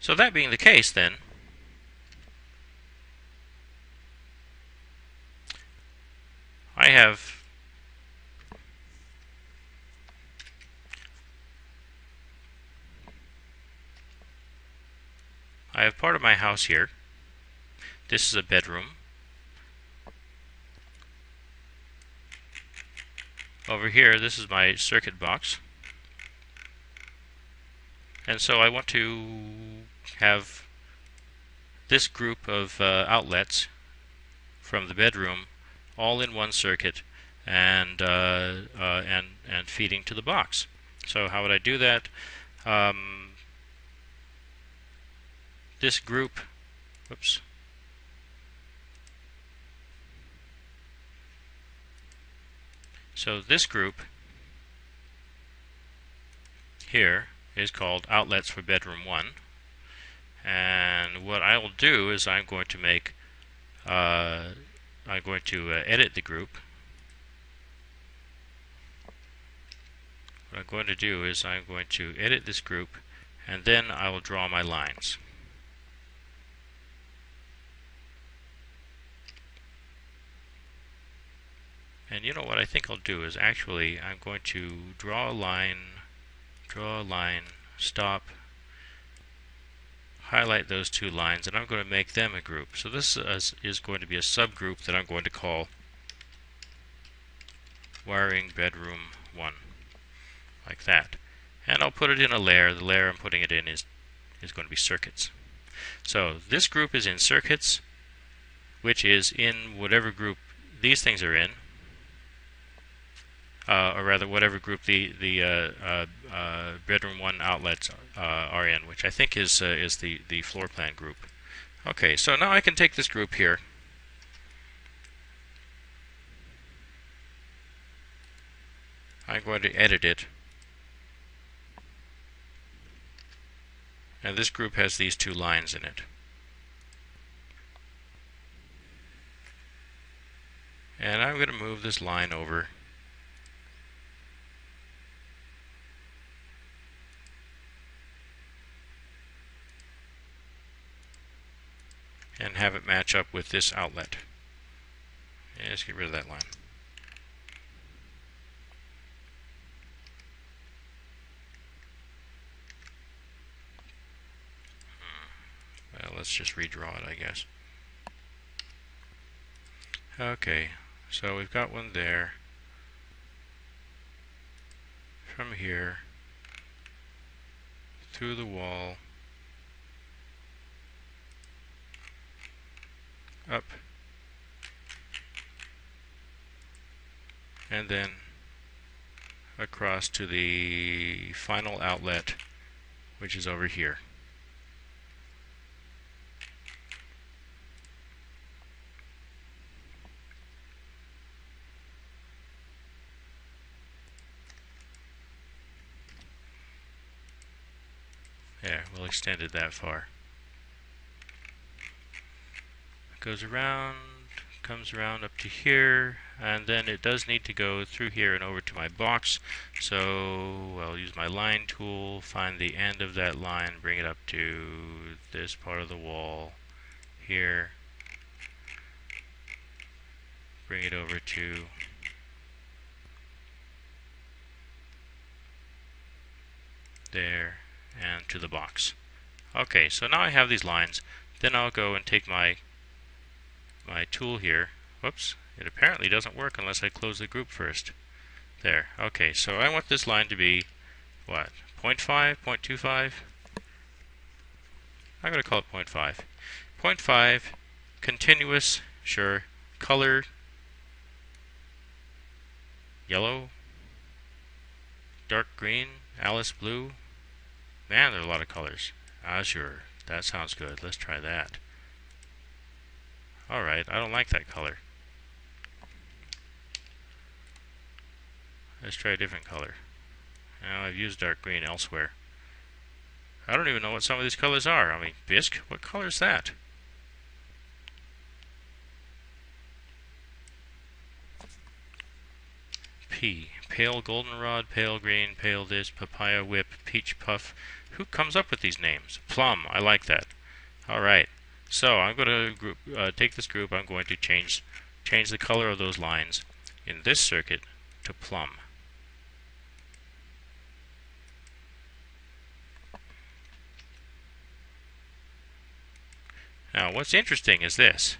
So that being the case, then, I have part of my house here. This is a bedroom. Over here, this is my circuit box. And so I want to have this group of outlets from the bedroom all in one circuit, and feeding to the box. So how would I do that? This group, whoops. So this group here is called outlets for bedroom 1, and what I will do is I'm going to make I'm going to edit the group. What I'm going to do is I'm going to edit this group, and then I will draw my lines. And you know what I think I'll do is actually I'm going to draw a line, stop, highlight those two lines, and I'm going to make them a group. So this is going to be a subgroup that I'm going to call wiring bedroom 1, like that. And I'll put it in a layer. The layer I'm putting it in is going to be circuits. So this group is in circuits, which is in whatever group these things are in, or rather whatever group the bedroom 1 outlets are in, which I think is the floor plan group. Okay, so now I can take this group here, I'm going to edit it, and this group has these two lines in it. And I'm going to move this line over and have it match up with this outlet. Yeah, let's get rid of that line. Well, let's just redraw it, I guess. Okay, so we've got one there. From here, through the wall, up, and then across to the final outlet, which is over here. There, we'll extend it that far. Goes around, comes around up to here, and then it does need to go through here and over to my box. So I'll use my line tool, find the end of that line, bring it up to this part of the wall here, bring it over to there and to the box. Okay, so now I have these lines. Then I'll go and take my tool here. Whoops, it apparently doesn't work unless I close the group first. There, okay, so I want this line to be what, 0.5, 0.25? I'm going to call it 0.5. 0.5, continuous, sure, color, yellow, dark green, Alice blue. Man, there are a lot of colors. Azure, that sounds good. Let's try that. Alright, I don't like that color. Let's try a different color. Now I've used dark green elsewhere. I don't even know what some of these colors are. I mean, bisque? What color is that? P. pale goldenrod, pale green, pale this, papaya whip, peach puff. Who comes up with these names? Plum, I like that. All right, so I'm going to group, take this group, I'm going to change the color of those lines in this circuit to plum. Now what's interesting is this.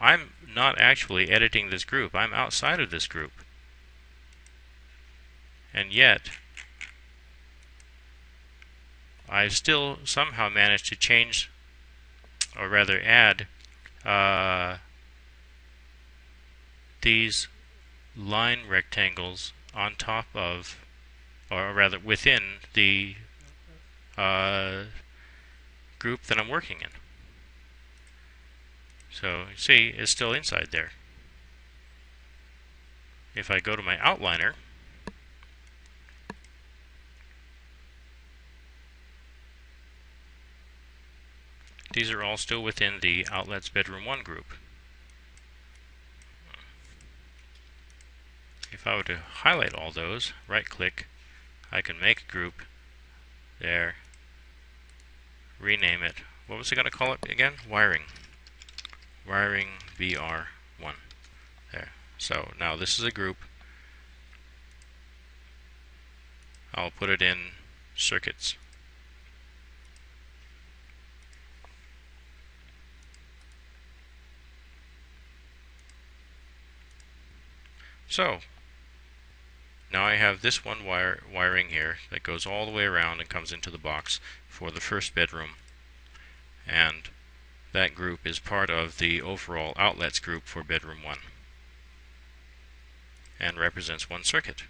I'm not actually editing this group. I'm outside of this group. And yet, I still somehow managed to change, or rather add, these line rectangles on top of, or rather within the group that I'm working in. So, you see, it's still inside there. If I go to my outliner, these are all still within the Outlets Bedroom 1 group. If I were to highlight all those, right-click, I can make a group there, rename it. What was I going to call it again? Wiring. Wiring VR1. There. So now this is a group. I'll put it in circuits. So now I have this one wiring here that goes all the way around and comes into the box for the first bedroom, and that group is part of the overall outlets group for bedroom 1 and represents one circuit.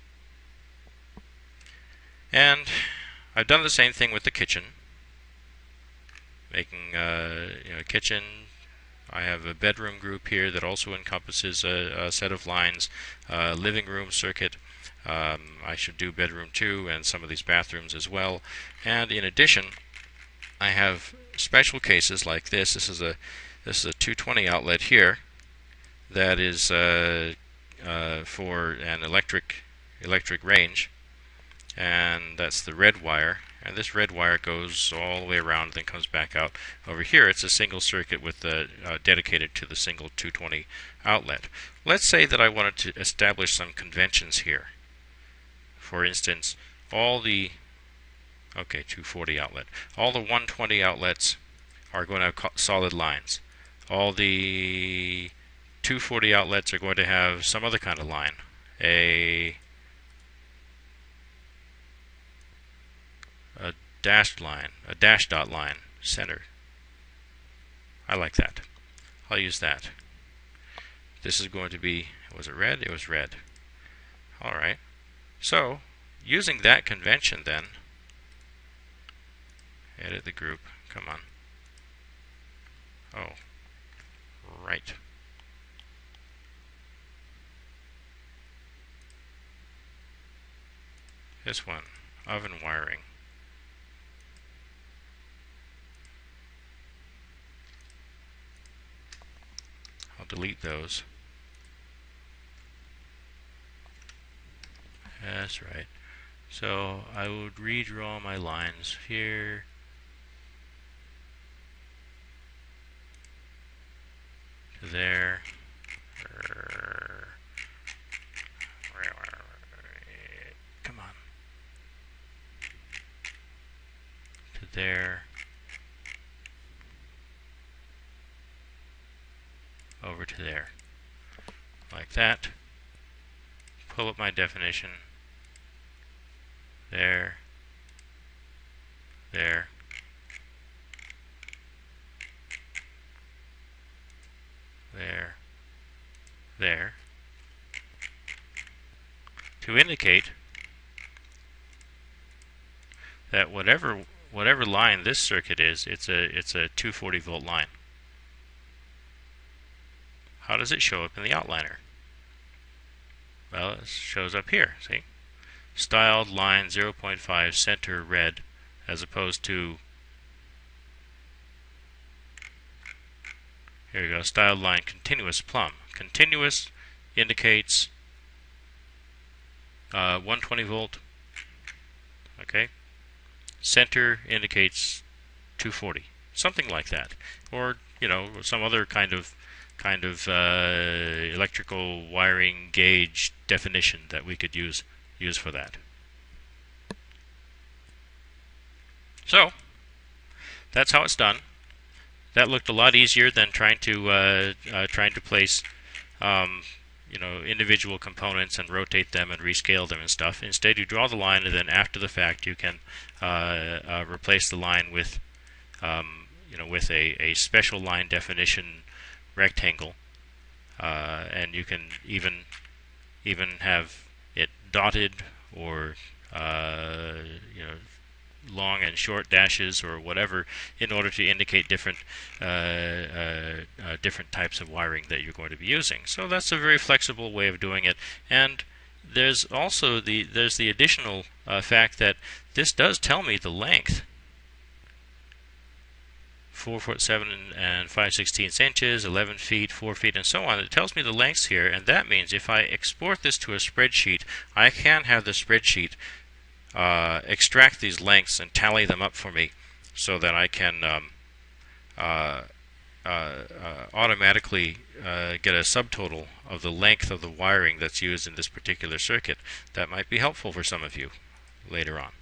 And I've done the same thing with the kitchen, making a kitchen. I have a bedroom group here that also encompasses a set of lines, living room circuit. I should do bedroom 2 and some of these bathrooms as well. And in addition, I have special cases like this. This is a 220 outlet here that is for an electric range, and that's the red wire. And this red wire goes all the way around and then comes back out over here. It's a single circuit with the dedicated to the single 220 outlet. Let's say that I wanted to establish some conventions here. For instance, all the 240 outlet. All the 120 outlets are going to have solid lines. All the 240 outlets are going to have some other kind of line. A dashed line, a dash dot line, center. I like that. I'll use that. This is going to be, was it red? It was red. All right. So, using that convention then, edit the group, come on. Oh, right. This one, oven wiring. I'll delete those. That's right. So I would redraw my lines here. There. Come on. To there. Over to there. Like that. Pull up my definition. There. There. There, there, to indicate that whatever line this circuit is, it's a 240 volt line. How does it show up in the outliner? Well, it shows up here. See, styled line 0.5 center red, as opposed to, here we go, styled line continuous plum. Continuous indicates 120 volt. Okay, center indicates 240, something like that, or you know, some other kind of electrical wiring gauge definition that we could use for that. So that's how it's done. That looked a lot easier than trying to place you know, individual components and rotate them and rescale them and stuff. Instead, you draw the line, and then after the fact, you can replace the line with you know, with a special line definition rectangle, and you can even have it dotted or you know, long and short dashes or whatever, in order to indicate different types of wiring that you're going to be using. So that's a very flexible way of doing it. And there's also the additional fact that this does tell me the length. 4 foot 7 and 5/16 inches, 11 feet, 4 feet, and so on. It tells me the lengths here, and that means if I export this to a spreadsheet, I can have the spreadsheet extract these lengths and tally them up for me, so that I can automatically get a subtotal of the length of the wiring that's used in this particular circuit. That might be helpful for some of you later on.